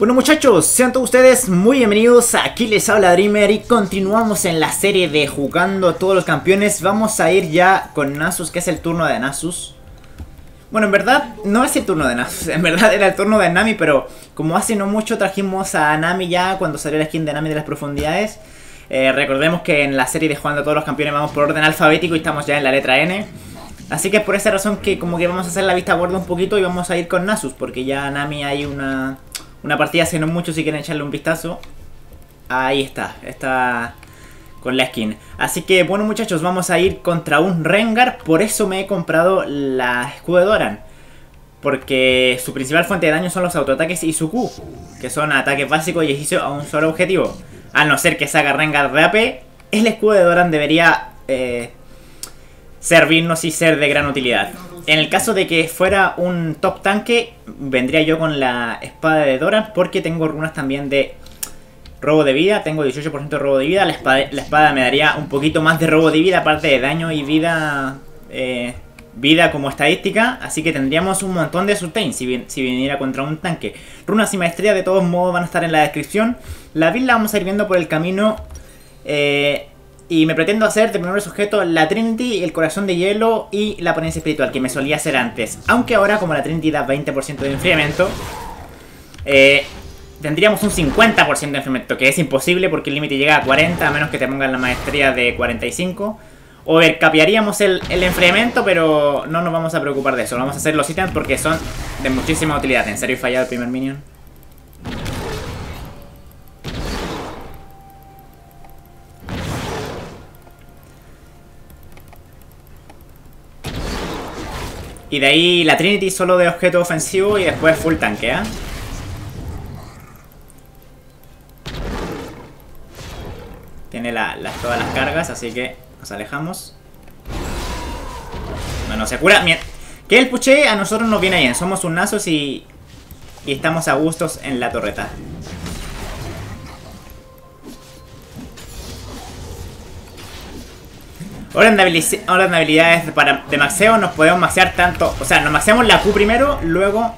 Bueno muchachos, sean todos ustedes muy bienvenidos, aquí les habla Drimer y continuamos en la serie de Jugando a Todos los Campeones. Vamos a ir ya con Nasus, que es el turno de Nasus. Bueno, en verdad no es el turno de Nasus, en verdad era el turno de Nami, pero como hace no mucho trajimos a Nami ya cuando salió la skin de Nami de las profundidades. Recordemos que en la serie de Jugando a Todos los Campeones vamos por orden alfabético y estamos ya en la letra N. Así que es por esa razón que como que vamos a hacer la vista gorda un poquito y vamos a ir con Nasus, porque ya Nami hay una partida hace no mucho, si quieren echarle un vistazo. Ahí está, está con la skin. Así que bueno muchachos, vamos a ir contra un Rengar, por eso me he comprado la Escudo de Doran, porque su principal fuente de daño son los autoataques y su Q, que son ataques básicos y hechizo a un solo objetivo. A no ser que saca Rengar de AP, el Escudo de Doran debería servirnos y ser de gran utilidad. En el caso de que fuera un top tanque, vendría yo con la Espada de Doran, porque tengo runas también de robo de vida. Tengo 18% de robo de vida. La espada me daría un poquito más de robo de vida, aparte de daño y vida vida como estadística. Así que tendríamos un montón de sustain si viniera contra un tanque. Runas y maestría de todos modos van a estar en la descripción. La build la vamos a ir viendo por el camino. Y me pretendo hacer de primer sujeto la Trinity, el Corazón de Hielo y la Ponencia Espiritual, que me solía hacer antes. Aunque ahora, como la Trinity da 20% de enfriamiento, tendríamos un 50% de enfriamiento, que es imposible porque el límite llega a 40, a menos que te pongan la maestría de 45. Overcapearíamos el enfriamiento, pero no nos vamos a preocupar de eso. Vamos a hacer los ítems porque son de muchísima utilidad. ¿En serio he fallado el primer minion? Y de ahí la Trinity solo de objeto ofensivo y después full tanquea. Tiene todas las cargas, así que nos alejamos. Bueno, se cura. Bien. Que el puché a nosotros nos viene bien. Somos un Nasus y estamos a gustos en la torreta. Ahora en habilidades de maxeo nos podemos maxear tanto, o sea, nos maxeamos la Q primero, luego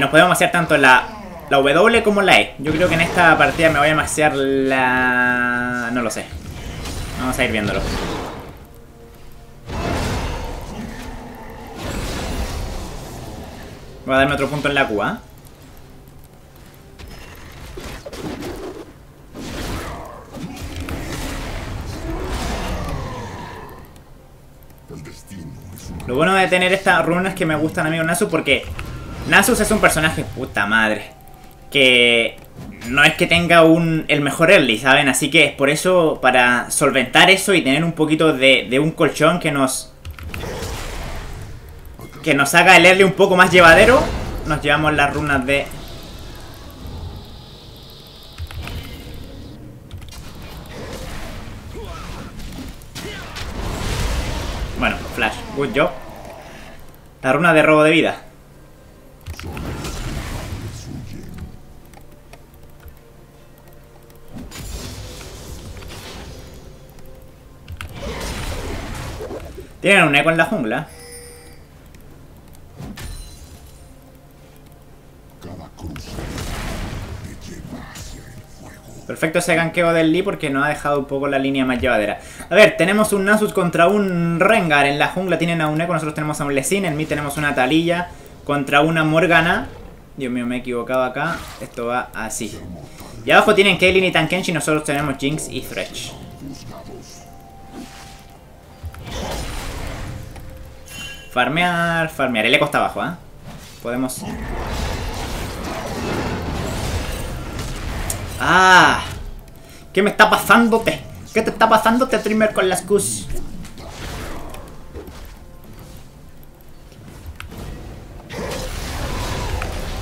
nos podemos maxear tanto la W como la E. Yo creo que en esta partida me voy a maxear la... no lo sé. Vamos a ir viéndolo. Voy a darme otro punto en la Q, ¿eh? Lo bueno de tener estas runas que me gustan a mí con Nasus, porque Nasus es un personaje, puta madre, que no es que tenga el mejor early, ¿saben? Así que es por eso, para solventar eso y tener un poquito de un colchón que nos haga el early un poco más llevadero, nos llevamos las runas de... Bueno, flash, good job. La runa de robo de vida. Tienen un eco en la jungla. Perfecto ese ganqueo del Lee, porque nos ha dejado un poco la línea más llevadera. A ver, tenemos un Nasus contra un Rengar. En la jungla tienen a un Eco, nosotros tenemos a un Lee Sin. En mid tenemos una Talilla contra una Morgana. Dios mío, me he equivocado acá. Esto va así. Y abajo tienen Kaylin y Tankenshi. Nosotros tenemos Jinx y Thresh. Farmear, farmear. El Eco está abajo, ¿eh? Podemos... ¡Ah! ¿Qué me está pasándote? ¿Qué te está pasándote, Drimer, con las Qs?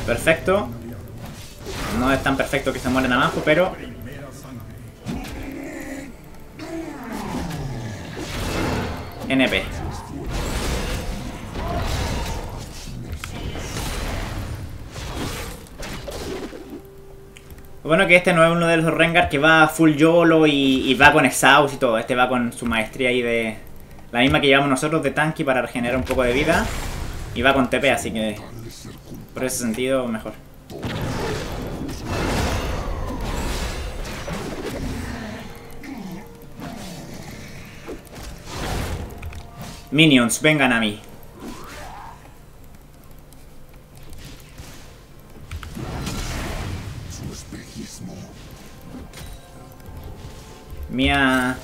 Perfecto. No es tan perfecto que se mueren abajo, pero... NP. Bueno, que este no es uno de los Rengar que va full YOLO y va con exhaust y todo. Este va con su maestría ahí de... la misma que llevamos nosotros de tanque para regenerar un poco de vida. Y va con TP, así que... por ese sentido, mejor. Minions, vengan a mí. Mía.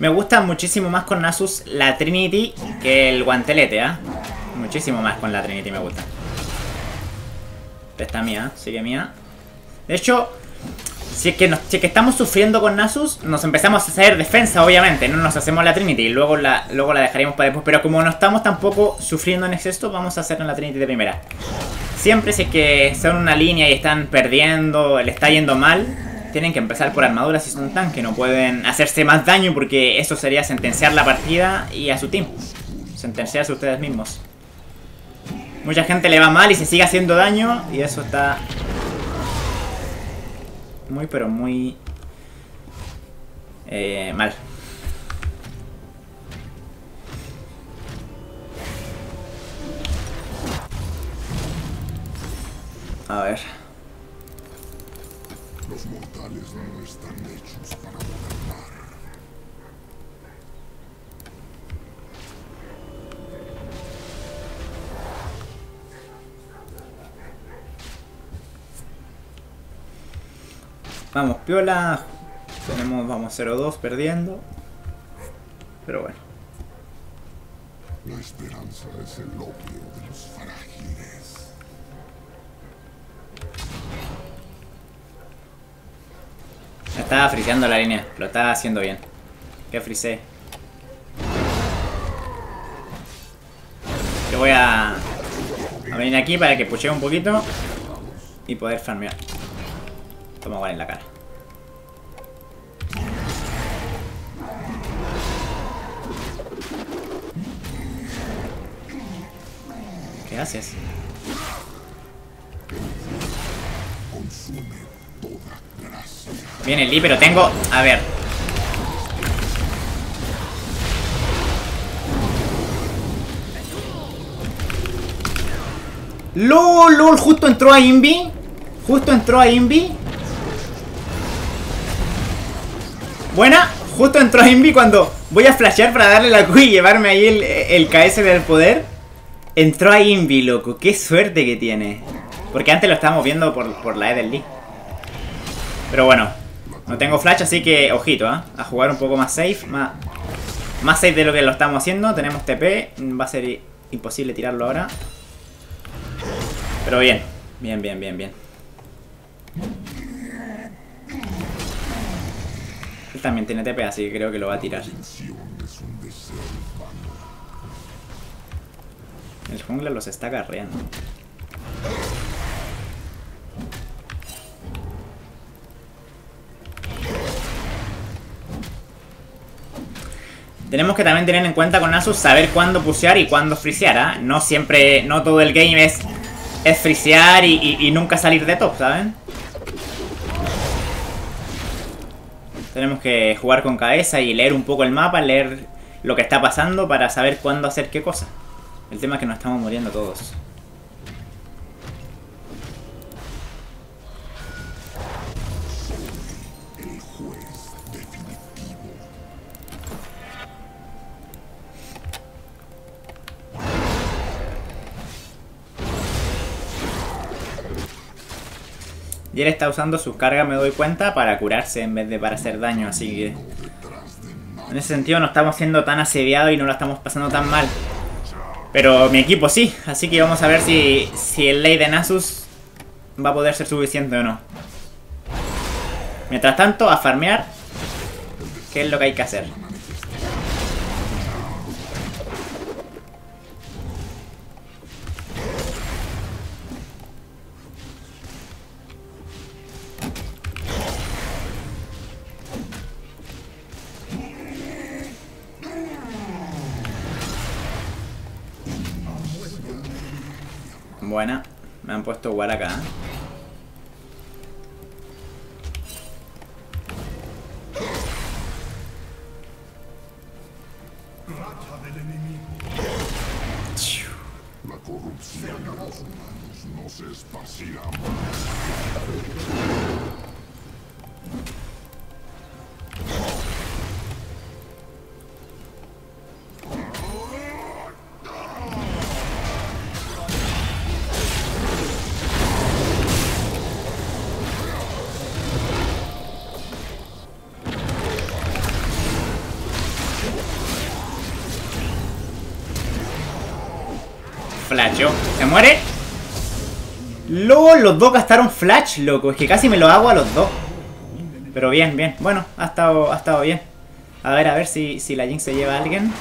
Me gusta muchísimo más con Nasus la Trinity que el guantelete, ¿eh? Muchísimo más con la Trinity me gusta. Esta es mía, sigue mía. De hecho, si es que estamos sufriendo con Nasus, nos empezamos a hacer defensa, obviamente. No nos hacemos la Trinity y luego la dejaríamos para después. Pero como no estamos tampoco sufriendo en exceso, vamos a hacernos la Trinity de primera. Siempre si es que son una línea y están perdiendo, le está yendo mal, tienen que empezar por armadura si son tanque. No pueden hacerse más daño porque eso sería sentenciar la partida y a su team. Sentenciarse ustedes mismos. Mucha gente le va mal y se sigue haciendo daño. Y eso está muy pero muy mal. A ver. Los mortales no están hechos para gobernar. Vamos, piola. Vamos 0-2 perdiendo. Pero bueno. La esperanza es el opio de los frágiles. Estaba friseando la línea, lo estaba haciendo bien. Que frisé. Yo voy a venir aquí para que pushee un poquito y poder farmear. Toma igual en la cara. ¿Qué haces? Viene Lee, pero tengo... A ver. ¡Lol! ¡Lol! Justo entró a Invi. Justo entró a Invi. Buena. Justo entró a Invi cuando voy a flashear para darle la Q y llevarme ahí el KS del poder. Entró a Invi, loco. Qué suerte que tiene. Porque antes lo estábamos viendo por la E del Lee. Pero bueno. No tengo flash, así que ojito, ¿eh? A jugar un poco más safe. Más safe de lo que lo estamos haciendo. Tenemos TP. Va a ser imposible tirarlo ahora. Pero bien. Bien, bien, bien, bien. Él también tiene TP, así que creo que lo va a tirar. El jungla los está carreando. Tenemos que también tener en cuenta con Nasus saber cuándo pushear y cuándo frisear, ¿eh? No siempre, no todo el game es frisear y nunca salir de top, ¿saben? Tenemos que jugar con cabeza y leer un poco el mapa, leer lo que está pasando para saber cuándo hacer qué cosa. El tema es que nos estamos muriendo todos. Y él está usando sus cargas, me doy cuenta, para curarse en vez de para hacer daño, así que... En ese sentido no estamos siendo tan asediados y no lo estamos pasando tan mal. Pero mi equipo sí, así que vamos a ver si el ley de Nasus va a poder ser suficiente o no. Mientras tanto, a farmear, que es lo que hay que hacer. Buena, me han puesto igual acá. Rata del enemigo. nos esparcirán. Flash, ¿se muere? LOL, los dos gastaron flash, loco. Es que casi me lo hago a los dos. Pero bien, bien. Bueno, ha estado bien. A ver si la Jinx se lleva a alguien.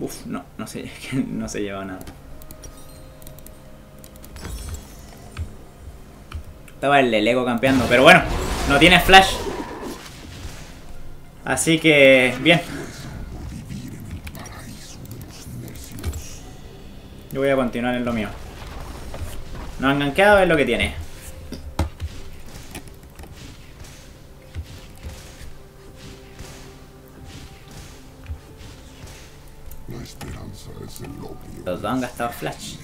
Uf, no, no se lleva nada. Estaba el Lego campeando, pero bueno, no tiene flash. Así que, bien. Yo voy a continuar en lo mío. Nos han gankeado, es lo que tiene. La esperanza es el lobby. Los dos han gastado flash.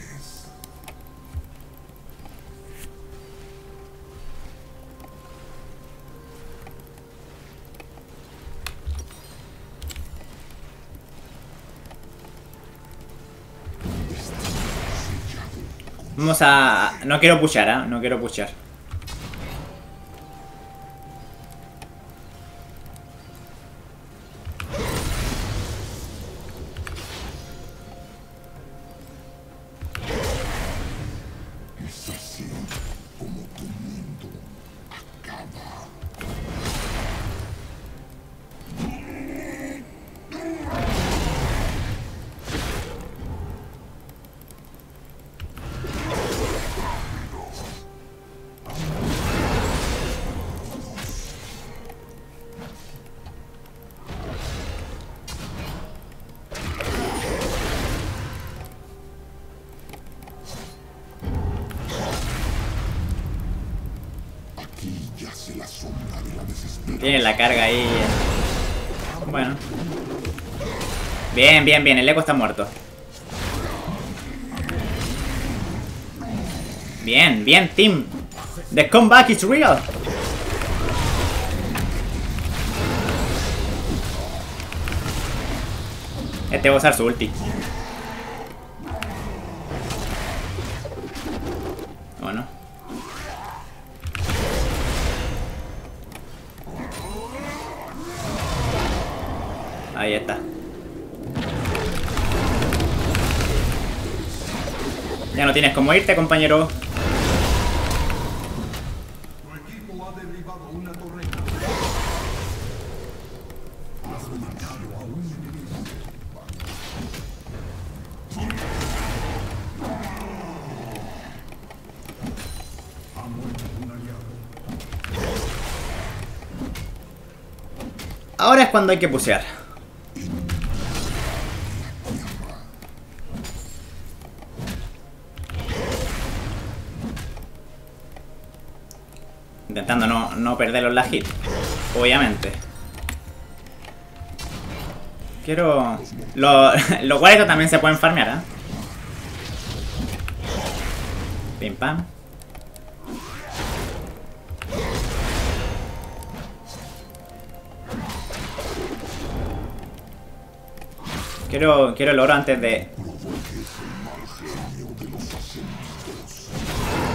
Vamos a... No quiero pushar, ¿eh? No quiero pushar. Es así como tu mundo acaba. Tiene la carga ahí. Bueno. Bien, bien, bien. El eco está muerto. Bien, bien, team. The comeback is real. Este va a usar su ulti. Ahí está. Ya no tienes cómo irte, compañero. Ahora es cuando hay que pusear. Intentando no perder los lag hit, obviamente. Quiero... Los guardias también se pueden farmear, ¿eh? Pim pam. Quiero el oro antes de...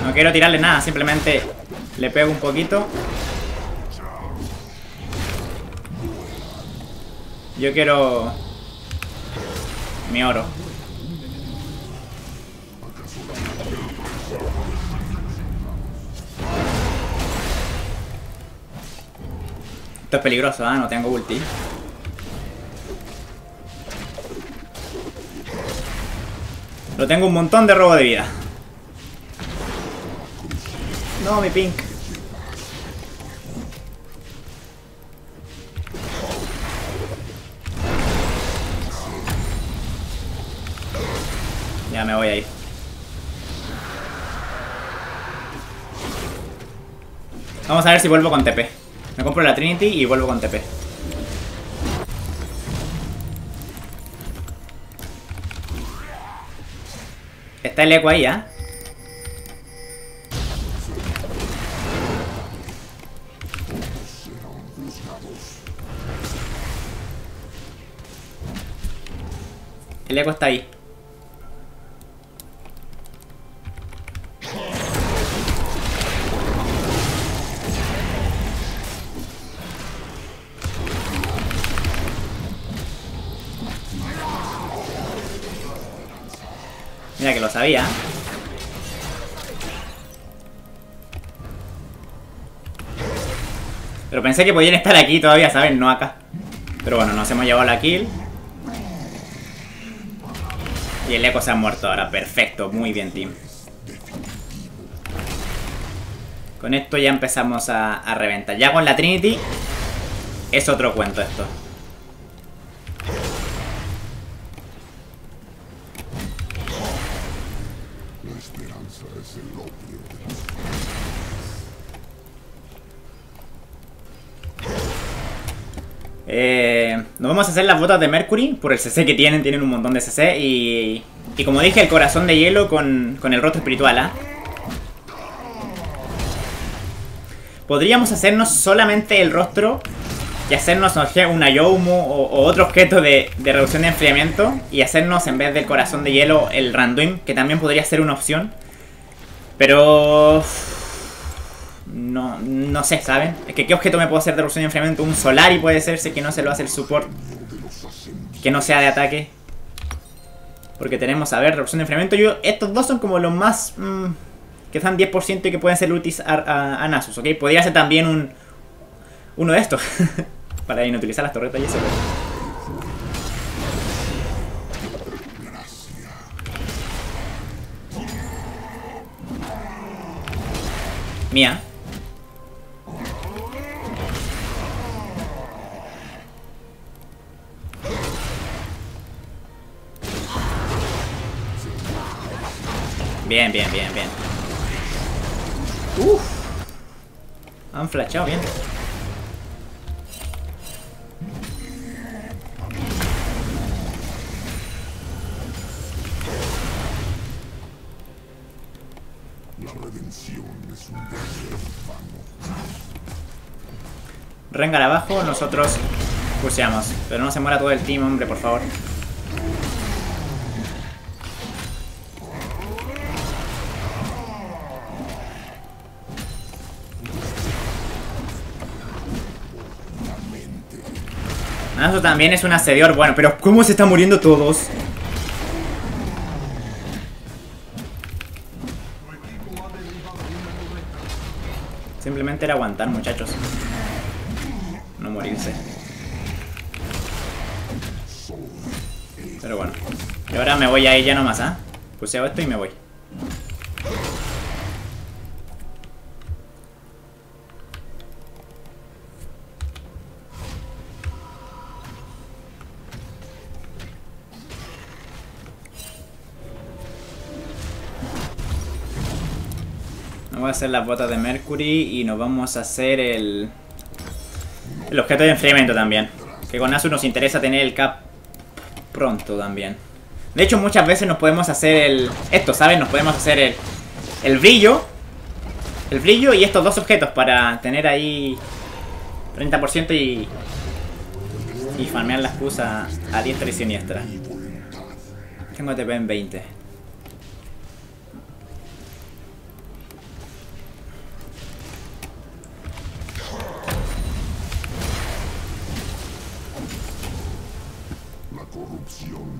No quiero tirarle nada, simplemente... Le pego un poquito. Yo quiero... mi oro. Esto es peligroso, ¿eh? No tengo ulti. Lo tengo un montón de robo de vida. No, mi pink. Ya me voy ahí. Vamos a ver si vuelvo con TP. Me compro la Trinity y vuelvo con TP. Está el eco ahí, ¿eh? El eco está ahí. Mira que lo sabía. Pero pensé que podían estar aquí todavía, ¿saben? No acá. Pero bueno, nos hemos llevado la kill. Y el eco se ha muerto ahora, perfecto, muy bien team. Con esto ya empezamos a reventar. Ya con la Trinity es otro cuento esto. La esperanza es el opio de los pueblos. Nos vamos a hacer las botas de Mercury por el CC que tienen, un montón de CC y como dije, el corazón de hielo con el rostro espiritual, ¿eh? Podríamos hacernos solamente el rostro y hacernos una Youmu o otro objeto de reducción de enfriamiento y hacernos en vez del corazón de hielo el Randuin, que también podría ser una opción, pero... No sé, ¿saben? Es que ¿qué objeto me puedo hacer de reducción de enfriamiento? Un Solari puede ser, sé que no se lo hace el support. Que no sea de ataque. Porque tenemos, a ver, reducción de enfriamiento. Estos dos son como los más... que están 10% y que pueden ser útiles a Nasus, ¿ok? Podría ser también uno de estos. Para inutilizar las torretas y eso. Mía. Bien. Uff. Han flashado bien. La redención es un deseo humano. Rengar abajo, nosotros puseamos. Pero no se muera todo el team, hombre, por favor. Eso también es un asediador, bueno, pero ¿cómo se están muriendo todos? Simplemente era aguantar, muchachos. No morirse. Pero bueno. Y ahora me voy ahí ya nomás, ¿ah? Puseo esto y me voy. Voy a hacer las botas de Mercury y nos vamos a hacer el objeto de enfriamiento también. Que con Nasus nos interesa tener el cap pronto también. De hecho, muchas veces nos podemos hacer esto, ¿saben? Nos podemos hacer el brillo. El brillo y estos dos objetos para tener ahí 30% y farmear las Qs a diestra y siniestra. Tengo TP en 20.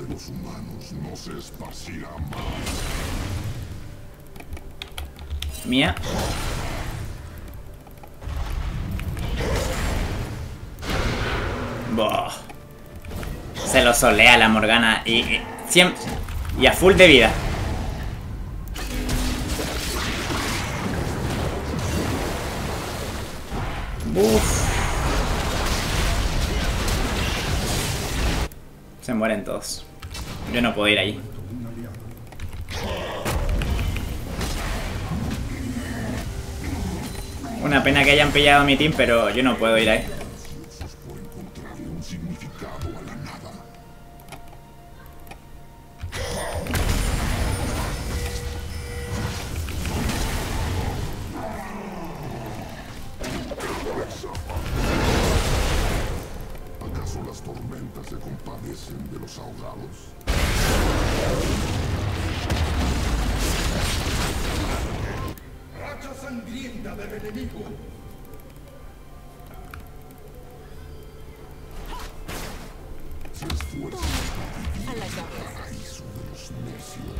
Los humanos no se esparcirá más. Mía. Boh. Se lo solea la Morgana y a full de vida. Uf. Se mueren todos. Yo no puedo ir ahí. Una pena que hayan pillado a mi team, pero yo no puedo ir ahí. se compadecen de los ahogados? ¡Racha sangrienta del enemigo! Se esfuerzan para vivir en el paraíso de los necios.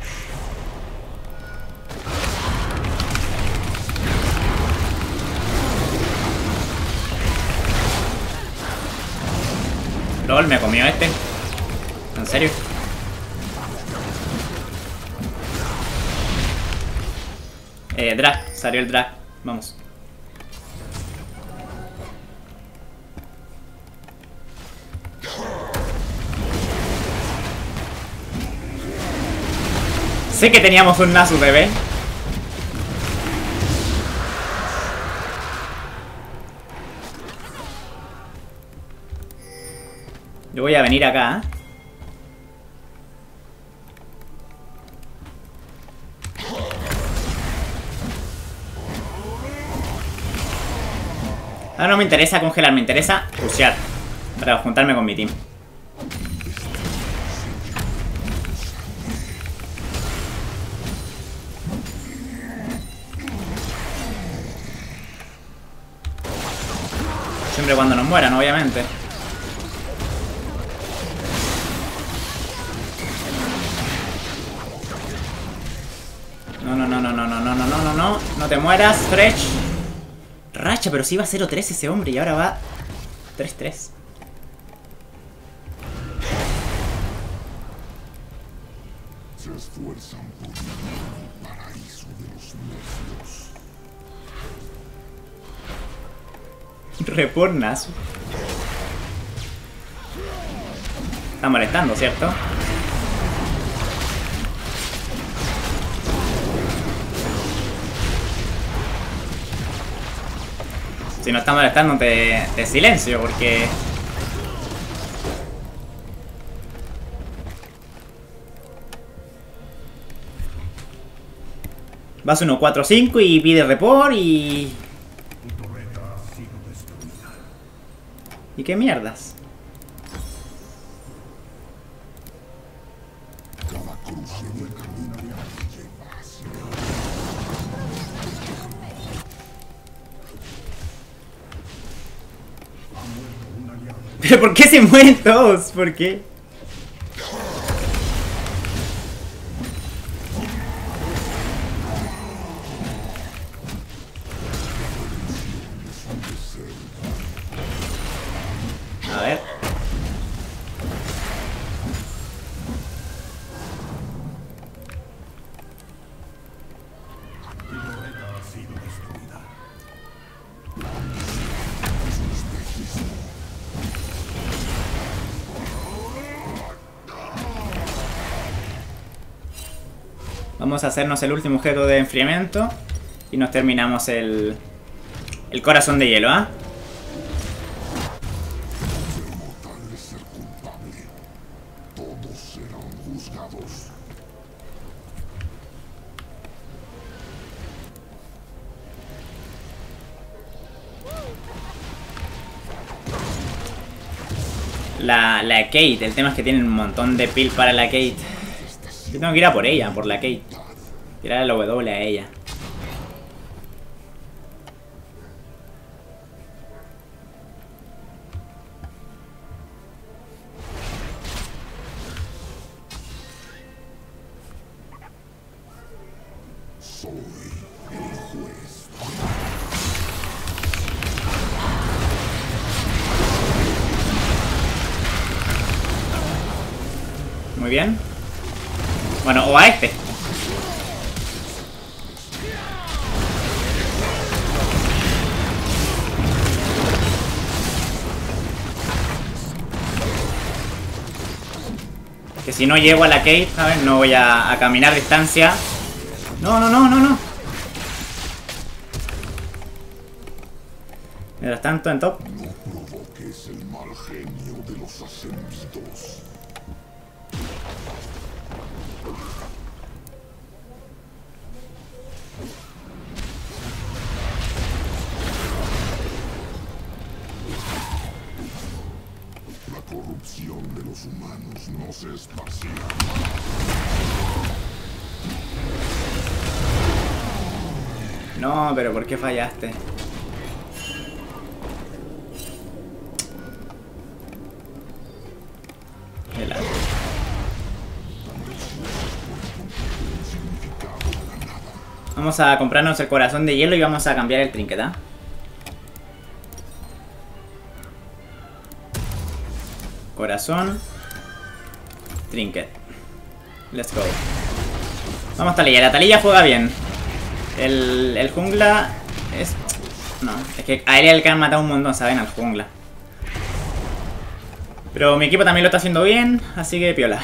LOL, me comió este. ¿En serio? Drag, salió el drag. Vamos. Sé que teníamos un Nasus, bebé. Yo voy a venir acá, ¿eh? Ahora no me interesa congelar, me interesa pushear para juntarme con mi team. Siempre cuando nos mueran, obviamente. No te mueras, Thresh. Racha, pero si iba 0-3 ese hombre y ahora va 3-3. Se esfuerzan por el paraíso de los necios. Repornazo. Está molestando, ¿cierto? Si no está molestando, te silencio, porque... Vas 1-4-5 y pide report y... ¿Y qué mierdas? ¿Pero por qué se mueren todos? ¿Por qué? A ver. Vamos a hacernos el último objeto de enfriamiento y nos terminamos el corazón de hielo, ¿ah? La Kate, el tema es que tienen un montón de pil para la Kate. Yo tengo que ir a por ella, por la Kate. Tirar el W a ella. Soy el juez. Muy bien. Bueno, o a este. Que si no llego a la Kate, ¿sabes? No voy a caminar distancia. No. Mientras tanto, en top. No provoques el mal genio de los ascendidos. La corrupción de los No, pero ¿por qué fallaste? Vamos a comprarnos el corazón de hielo y vamos a cambiar el trinket, ¿ah? Corazón. Trinket. Let's go. Vamos, Talilla. La Talilla juega bien. El jungla es... No, es que a él le han matado un montón, ¿saben? Al jungla. Pero mi equipo también lo está haciendo bien, así que piola.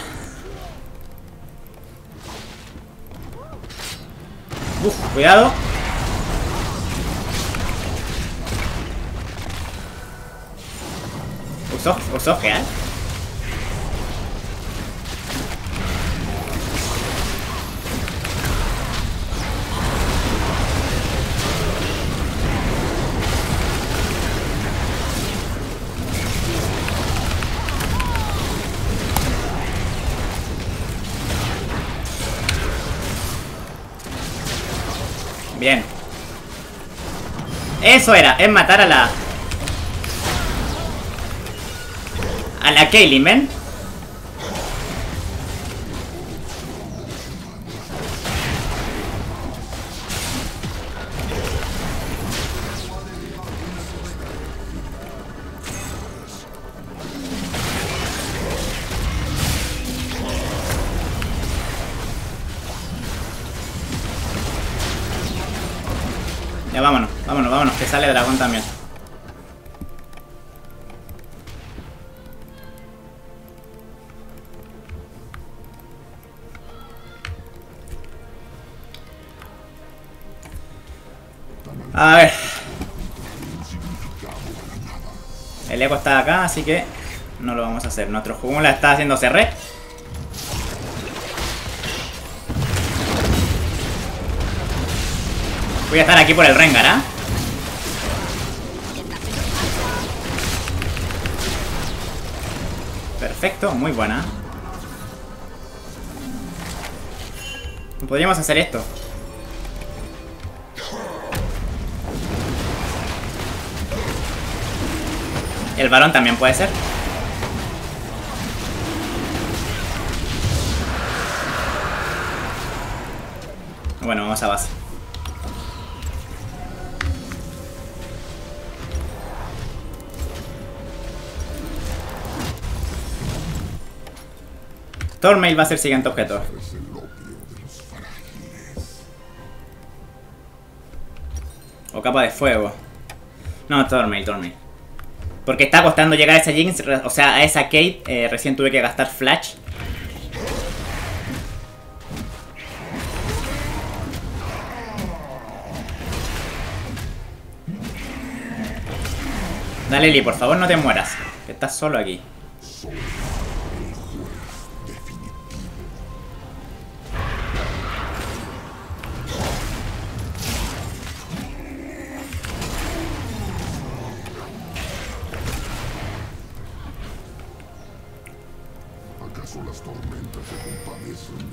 Cuidado. Usó geal. Bien. Eso era, es matar a la... A la Kaylin, ¿ven? Sale dragón también. A ver. El eco está acá, así que no lo vamos a hacer. Nuestro jungla está haciendo CR. Voy a estar aquí por el Rengar, ¿ah? ¿Eh? Perfecto, muy buena. Podríamos hacer esto. El varón también puede ser. Bueno, vamos a base. Tormail va a ser el siguiente objeto. O capa de fuego. No, Tormail. Porque está costando llegar a esa Jinx, o sea, a esa Kate. Recién tuve que gastar Flash. Dale, Lee, por favor no te mueras. Que estás solo aquí.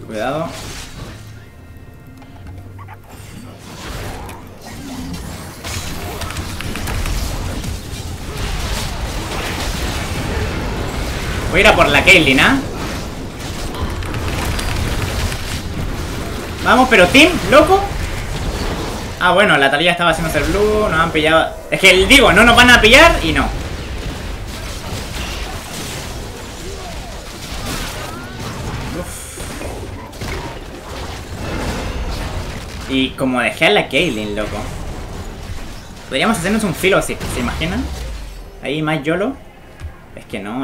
Cuidado. Voy a ir a por la Kaylin, ¿ah? Vamos, pero Tim, loco. Ah, bueno, la Talilla estaba haciendo el blue. Nos han pillado. Es que digo, no nos van a pillar y no. Y como dejé a la Kaylin, loco. Podríamos hacernos un filo así, ¿se imaginan? Ahí más YOLO. Es que no.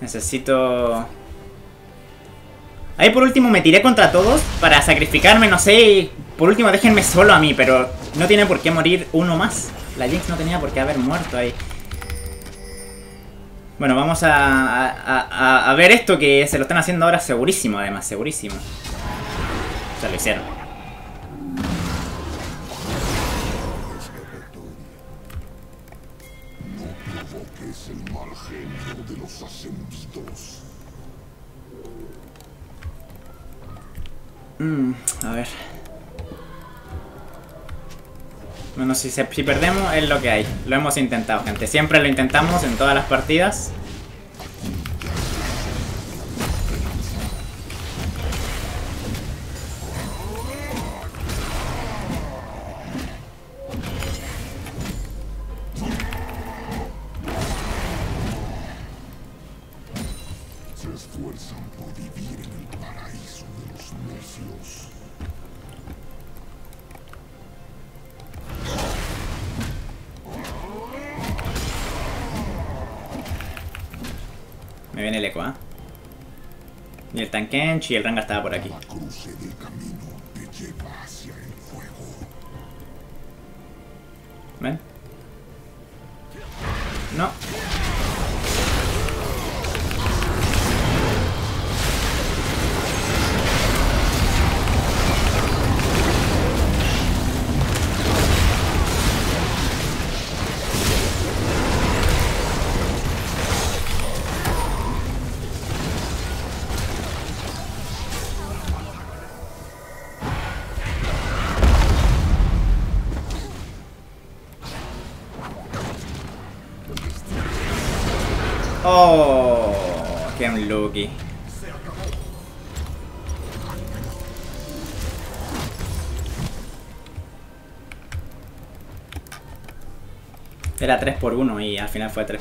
Necesito... Ahí por último me tiré contra todos para sacrificarme, no sé. Y por último déjenme solo a mí, pero no tiene por qué morir uno más. La Jinx no tenía por qué haber muerto ahí. Bueno, vamos a ver esto que se lo están haciendo ahora segurísimo, además, segurísimo. O sea, lo hicieron. es el mal genio de los ascendidos. A ver. Bueno, si perdemos es lo que hay. Lo hemos intentado, gente. Siempre lo intentamos en todas las partidas. Me viene el eco, ¿eh? Y el Tankenshi y el Rengar estaba por aquí. ¿Ven? No. Oh, qué unlucky. Era 3x1 y al final fue 3x2.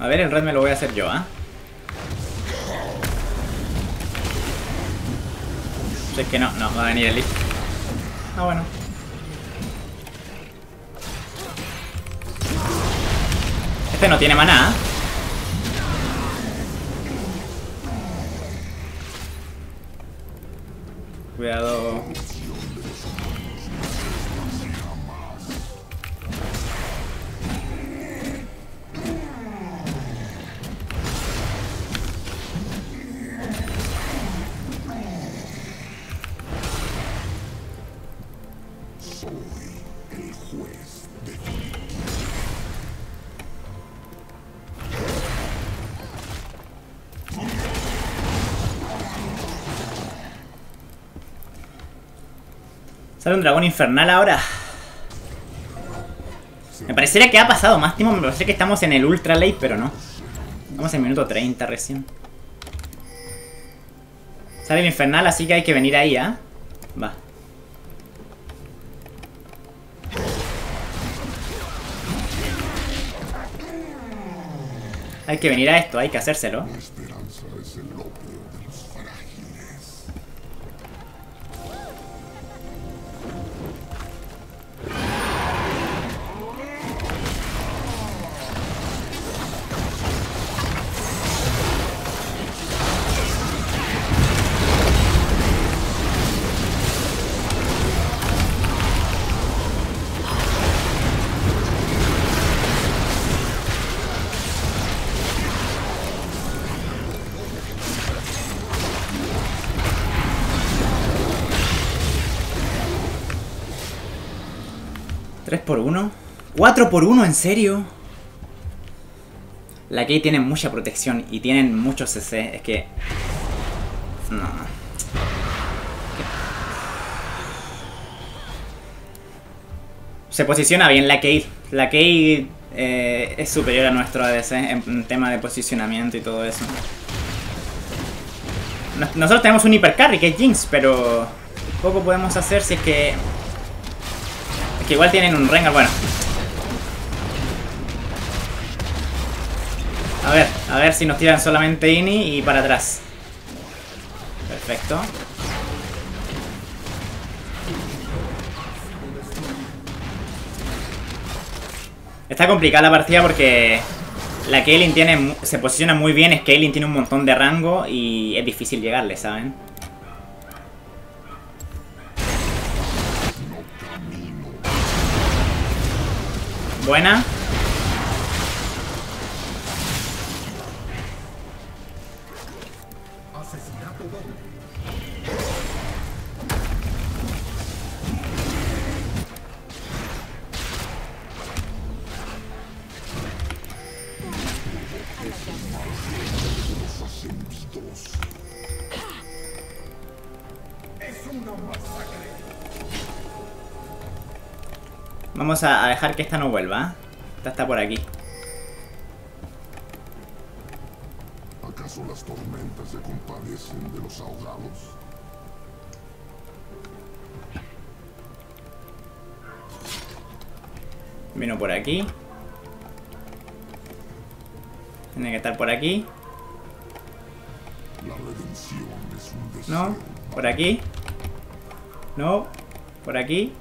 A ver, el red me lo voy a hacer yo, ¿eh? Si es que no, va a venir el Lee. Ah, bueno. Este no tiene maná, ¿eh? Cuidado. Sale un dragón infernal ahora. Me pareciera que ha pasado más tiempo. Me parece que estamos en el ultra late, pero no. Estamos en minuto 30 recién. Sale el infernal, así que hay que venir ahí, ¿ah? ¿Eh? Va. Hay que venir a esto, hay que hacérselo. La esperanza es el opio de los frágiles. ¿3x1? ¿4x1? ¿En serio? La Kay tiene mucha protección y tienen mucho CC. Es que... no. Se posiciona bien la Kay. La Kay es superior a nuestro ADC en tema de posicionamiento y todo eso. Nosotros tenemos un hipercarry que es Jinx, pero poco podemos hacer si es que... que igual tienen un Rengar, bueno. A ver si nos tiran solamente Ini y para atrás. Perfecto. Está complicada la partida porque la Kaylin tiene, se posiciona muy bien, es Kaylin tiene un montón de rango y es difícil llegarle, ¿saben? Buena. Vamos a dejar que esta no vuelva. Esta está por aquí. ¿Acaso las tormentas se compadecen de los ahogados? Vino por aquí. Tiene que estar por aquí. La redención es un deseo. No, por aquí. No, por aquí.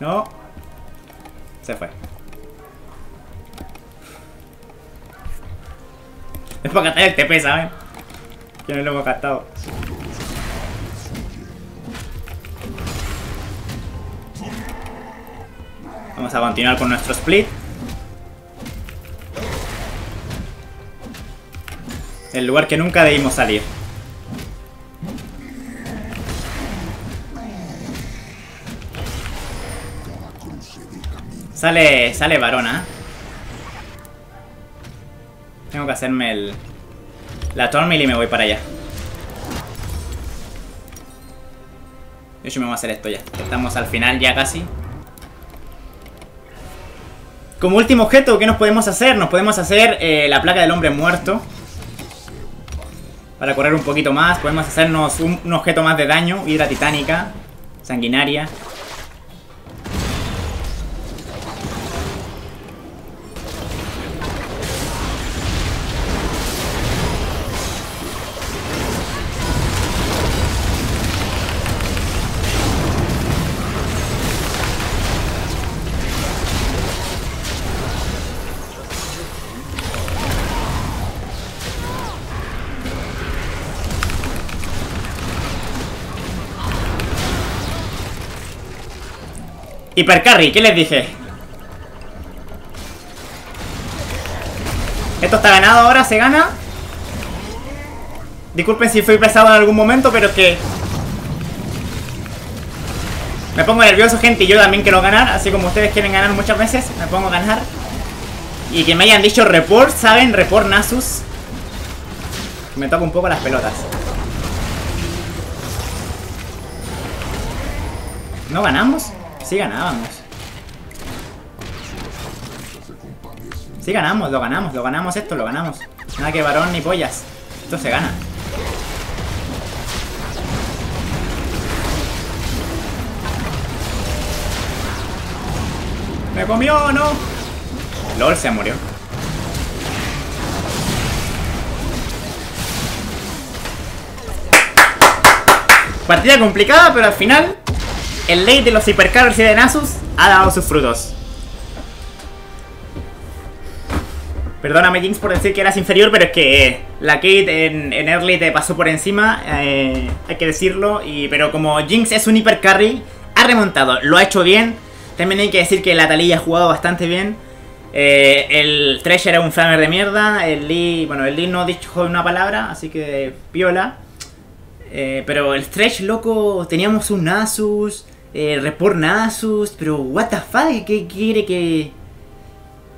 No. Se fue. Es para gastar el TP, ¿saben? Que no lo hemos gastado. Vamos a continuar con nuestro split. El lugar que nunca debimos salir. Sale varona. Tengo que hacerme la Tormil y me voy para allá. Yo me voy a hacer esto ya. Estamos al final ya casi. Como último objeto, ¿qué nos podemos hacer? Nos podemos hacer la placa del hombre muerto. Para correr un poquito más. Podemos hacernos un objeto más de daño. Hidra titánica. Sanguinaria. Hipercarry, ¿qué les dije? Esto está ganado ahora, se gana. Disculpen si fui pesado en algún momento, pero es que me pongo nervioso, gente, y yo también quiero ganar. Así como ustedes quieren ganar muchas veces, me pongo a ganar. Y que me hayan dicho report, ¿saben? Report Nasus. Me toca un poco las pelotas. ¿No ganamos? Sí ganábamos. Sí ganamos, lo ganamos esto, lo ganamos. Nada que varón ni pollas. Esto se gana. ¿Me comió o no? LOL, se murió. Partida complicada, pero al final el late de los hipercarros y de Nasus ha dado sus frutos. Perdóname, Jinx, por decir que eras inferior, pero es que la Kate en early te pasó por encima, hay que decirlo. Pero como Jinx es un hipercarry, ha remontado, lo ha hecho bien. También hay que decir que la Talilla ha jugado bastante bien. El Thresh era un flamer de mierda. El Lee, bueno, el Lee no ha dicho una palabra, así que piola. Pero el Thresh, loco, teníamos un Nasus. Report Nasus, pero what the fuck, ¿qué quiere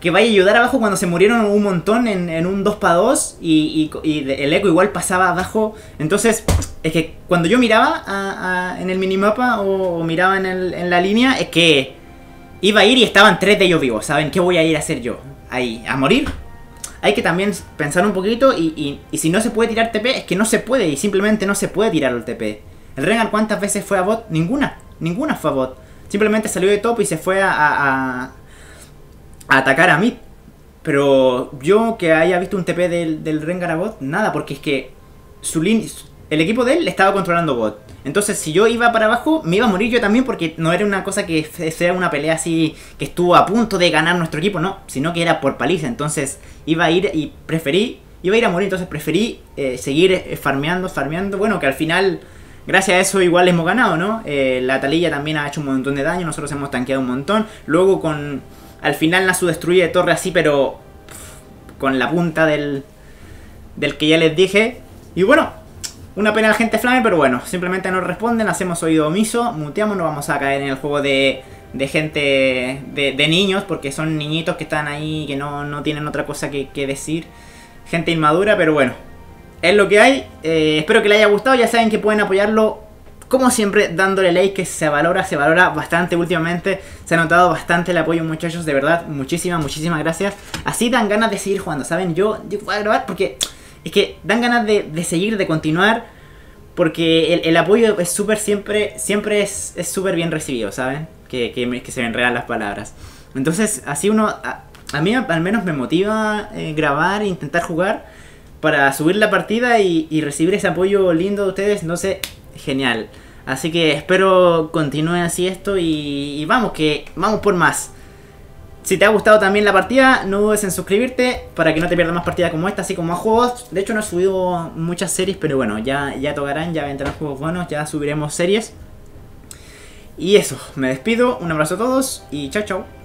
que vaya a ayudar abajo cuando se murieron un montón en un 2x2 y el eco igual pasaba abajo? Entonces, es que cuando yo miraba en el minimapa o miraba en la línea, es que iba a ir y estaban 3 de ellos vivos, ¿saben? ¿Qué voy a ir a hacer yo? ¿Ahí? ¿A morir? Hay que también pensar un poquito y si no se puede tirar TP, es que no se puede y simplemente no se puede tirar el TP. ¿El Rengar cuántas veces fue a bot? Ninguna. Ninguna fue a bot. Simplemente salió de top y se fue a atacar a mid. Pero yo que haya visto un TP del Rengar a bot, nada. Porque es que el equipo de él le estaba controlando bot. Entonces si yo iba para abajo, me iba a morir yo también, porque no era una cosa que sea una pelea así que estuvo a punto de ganar nuestro equipo, no, sino que era por paliza. Entonces iba a ir y preferí, iba a ir a morir, entonces preferí seguir farmeando, bueno, que al final gracias a eso igual hemos ganado, ¿no? La Talilla también ha hecho un montón de daño, nosotros hemos tanqueado un montón. Luego con, al final Nasus destruye de torre así, pero con la punta del que ya les dije. Y bueno, una pena la gente flame, pero bueno, simplemente no responden, hacemos oído omiso, muteamos, no vamos a caer en el juego de gente, de niños, porque son niñitos que están ahí, que no tienen otra cosa que decir. Gente inmadura, pero bueno, es lo que hay. Espero que les haya gustado, ya saben que pueden apoyarlo como siempre dándole like, que se valora bastante últimamente. Se ha notado bastante el apoyo, muchachos, de verdad, muchísimas gracias. Así dan ganas de seguir jugando, ¿saben? Yo voy a grabar porque es que dan ganas de seguir, de continuar, porque el apoyo es súper, siempre es súper bien recibido, ¿saben? Que se me enredan las palabras. Entonces así uno... A mí al menos me motiva grabar e intentar jugar para subir la partida y recibir ese apoyo lindo de ustedes, no sé, genial. Así que espero continúe así esto y vamos, que vamos por más. Si te ha gustado también la partida, no dudes en suscribirte para que no te pierdas más partidas como esta, así como más juegos. De hecho no he subido muchas series, pero bueno, ya tocarán, ya vendrán juegos buenos, ya subiremos series. Y eso, me despido, un abrazo a todos y chao chao.